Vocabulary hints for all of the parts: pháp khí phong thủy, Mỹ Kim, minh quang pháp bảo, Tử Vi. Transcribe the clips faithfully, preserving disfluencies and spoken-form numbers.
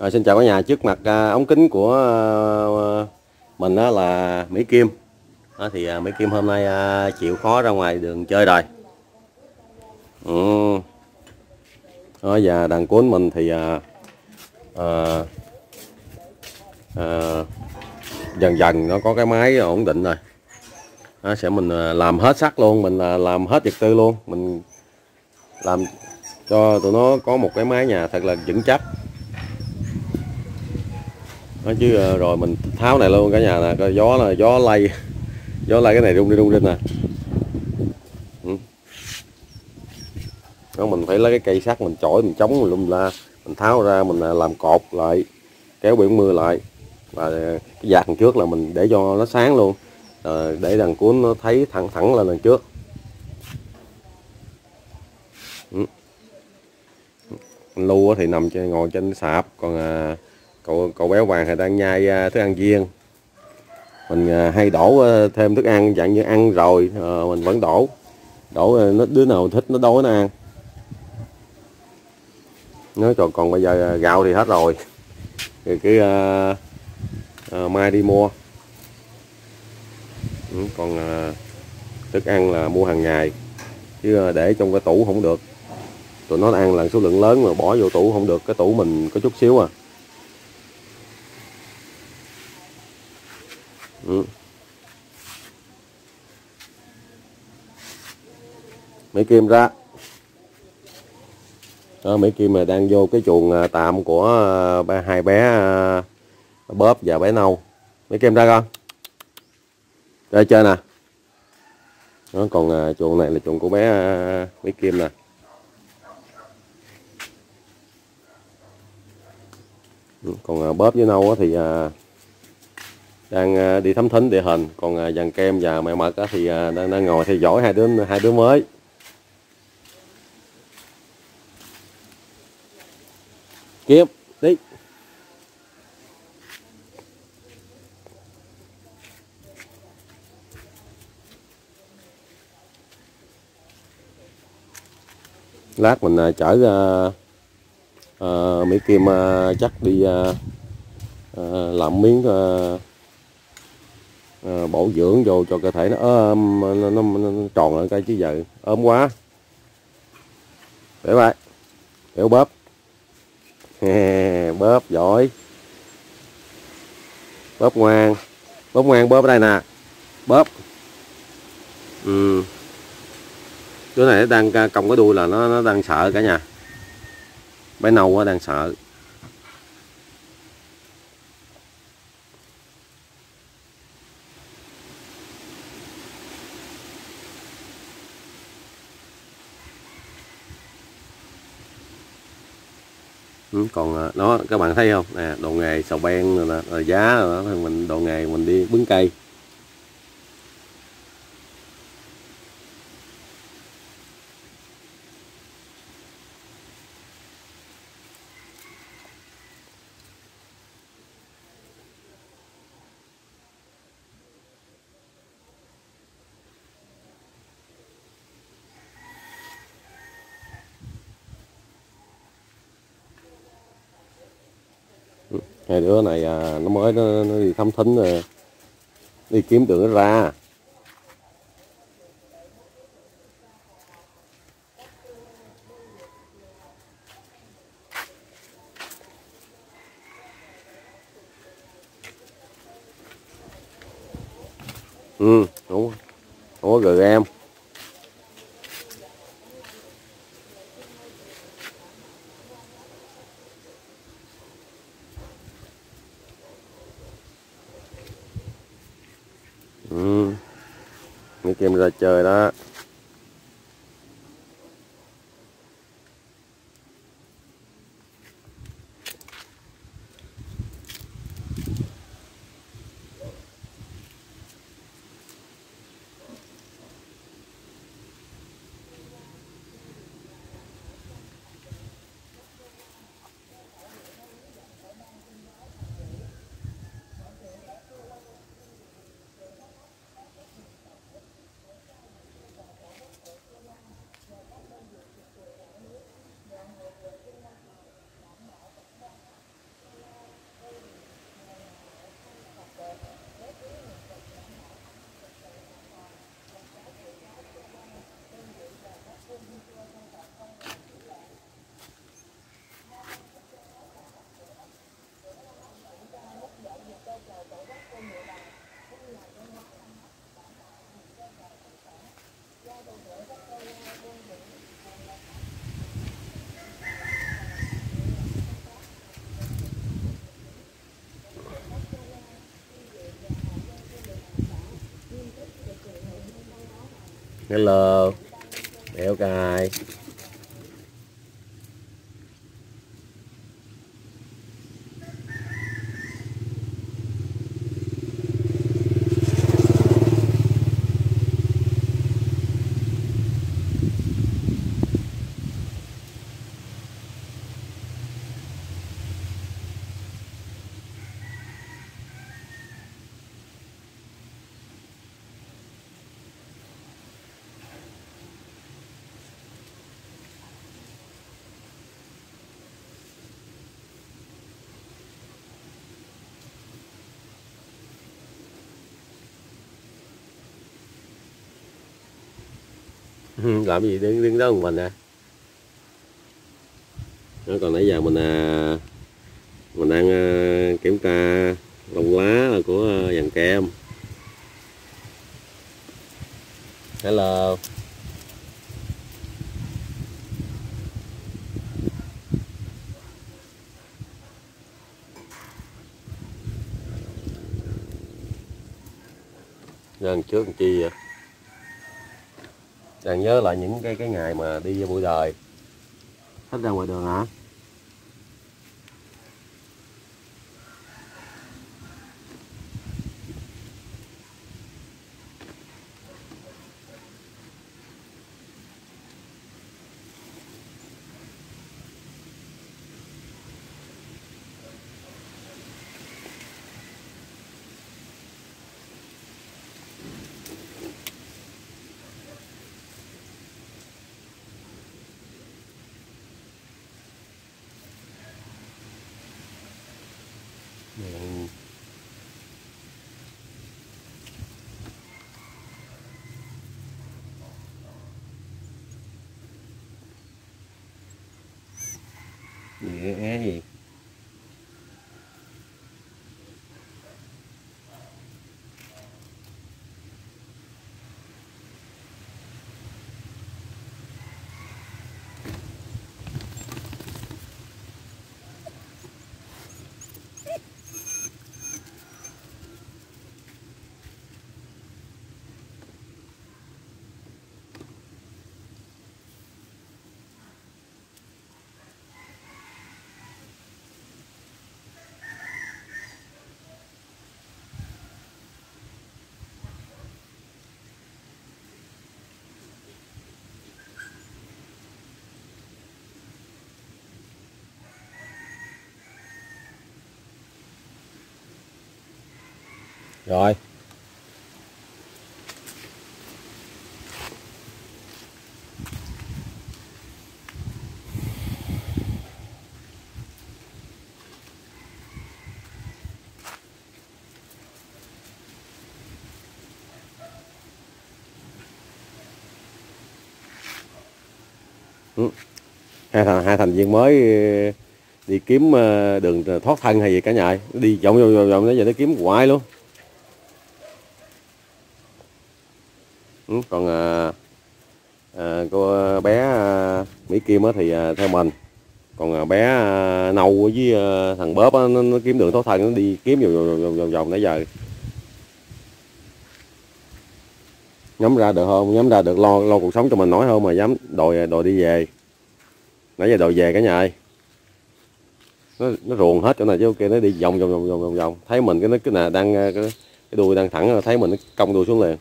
Rồi, xin chào cả nhà. Trước mặt à, ống kính của à, mình đó là Mỹ Kim. Đó, thì à, Mỹ Kim hôm nay à, chịu khó ra ngoài đường chơi rồi. Ừ. Đó, và đàn cuốn mình thì à, à, à, dần dần nó có cái máy ổn định rồi. Đó, sẽ mình làm hết sắt luôn, mình làm hết vật tư luôn, mình làm cho tụi nó có một cái mái nhà thật là vững chắc. Đó, chứ rồi mình tháo này luôn cả nhà nè, coi gió là gió lay, gió lay cái này rung đi rung lên nè. Ừ. Đó, mình phải lấy cái cây sắt mình chổi, mình chống, mình lum la, mình tháo ra mình làm cột lại, kéo biển mưa lại, và cái vạt trước là mình để cho nó sáng luôn. À, để đằng cuốn nó thấy thẳng thẳng lên lần trước. Ừ. Lưu thì nằm trên, ngồi trên sạp, còn à, cậu cậu béo vàng thì đang nhai à, thức ăn viên. Mình à, hay đổ à, thêm thức ăn, dạng như ăn rồi à, mình vẫn đổ đổ à, nó đứa nào thích nó đói nó ăn. Nói còn còn bây giờ à, gạo thì hết rồi, rồi cái à, à, mai đi mua. Ừ, còn à, thức ăn là mua hàng ngày, chứ à, để trong cái tủ không được, tụi nó ăn là số lượng lớn mà bỏ vô tủ không được, cái tủ mình có chút xíu à. Ừ. Mỹ Kim ra đó, Mỹ Kim mà đang vô cái chuồng tạm của à, hai bé à, Bóp và bé Nâu. Mỹ Kim ra con đây chơi nè. Nó còn à, chuồng này là chuồng của bé à, Mỹ Kim nè. Còn à, Bóp với Nâu thì à, đang à, đi thấm thính địa hình, còn à, dàn Kem và mẹ Mật thì à, đang, đang ngồi theo dõi hai đứa hai đứa mới. Kiếm đi. Lát mình à, chở à, à, Mỹ Kim à, chắc đi à, à, làm miếng à, à, bổ dưỡng vô cho cơ thể nó ôm, nó, nó, nó tròn lại cái chứ giờ ôm quá. Để vậy. Hiểu Bóp. Bóp giỏi. Bóp ngoan. Bóp ngoan, Bóp ở đây nè. Bóp. Ừ. Đứa này đang cong cái đuôi là nó, nó đang sợ cả nhà. Bé Nâu nó đang sợ. Ừ, còn đó các bạn thấy không nè, đồ nghề sầu ben rồi nè, rồi giá rồi đó, mình đồ nghề mình đi bứng cây. Hai đứa này à, nó mới nó, nó đi thăm thính rồi, đi kiếm đường nó ra. Ừ, đúng, đúng rồi em. Ừ. Mỹ Kim ra chơi đó. Hello. Đéo cài. Làm gì đứng đứng đó một mình à? Đó, còn nãy giờ mình à, mình đang à, kiểm tra lồng lá của à, dàn kem. Hello. Nên trước làm chi vậy? Đang nhớ lại những cái cái ngày mà đi buổi đời. Hết ra ngoài đường hả? Gì cái gì? Rồi ừ. hai thành hai thành viên mới đi kiếm đường thoát thân hay gì cả nhà, đi vòng vòng vòng nó giờ nó kiếm hoài luôn. Còn à, à, cô bé à, Mỹ Kim á thì à, theo mình, còn à, bé à, Nâu với à, thằng Bóp á, nó, nó kiếm đường thoát thân, nó đi kiếm vòng vòng vòng nãy giờ. Nhắm ra được không? Nhắm ra được lo lo cuộc sống cho mình nói không mà dám đòi đòi đi về. Nãy giờ đòi về cả nhà ơi. Nó nó ruồng hết chỗ này chứ kia, nó đi vòng vòng vòng vòng vòng, thấy mình cái nó cái là đang cái, cái đuôi đang thẳng, thấy mình nó cong đuôi xuống liền.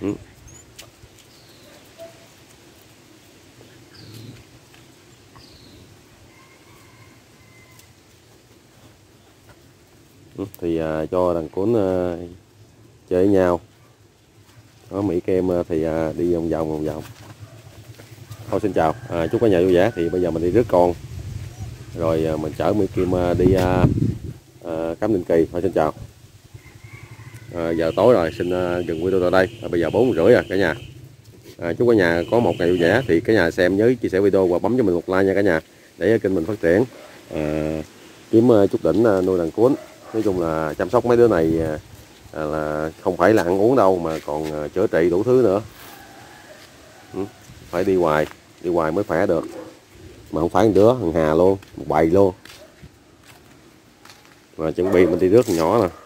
Ừ. Ừ. Thì à, cho thằng cuốn à, chơi với nhau. Đó, Mỹ Kim à, thì à, đi vòng vòng vòng vòng. Thôi xin chào, à, chúc cả nhà vui vẻ. Thì bây giờ mình đi rước con, rồi à, mình chở Mỹ Kim à, đi à, à, cắm định kỳ. Thôi xin chào. À, giờ tối rồi, xin uh, dừng video tại đây. À, bây giờ bốn rưỡi rồi cả nhà. À, chúc cả nhà có một ngày vui vẻ. Thì cả nhà xem nhớ chia sẻ video và bấm cho mình một like nha cả nhà, để kênh mình phát triển. À, kiếm uh, chút đỉnh uh, nuôi đàn cuốn. Nói chung là chăm sóc mấy đứa này uh, là không phải là ăn uống đâu mà còn uh, chữa trị đủ thứ nữa. Ừ, phải đi hoài, đi hoài mới khỏe được. Mà không phải một đứa, thằng Hà luôn, một bầy luôn. Mà chuẩn bị mình đi rước nhỏ nè.